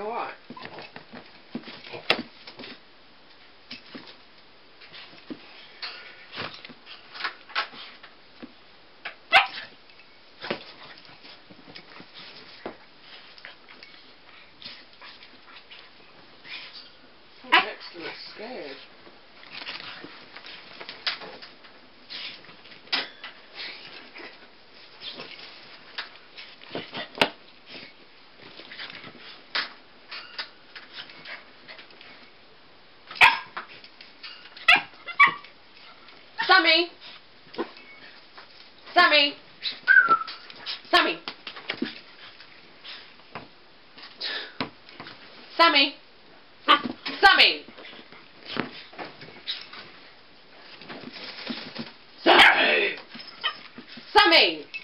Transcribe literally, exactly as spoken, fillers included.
you want. Excellent, scared. Sammie! Sammie! Sammie! Sammie! Sammie! Sammie! Sammie!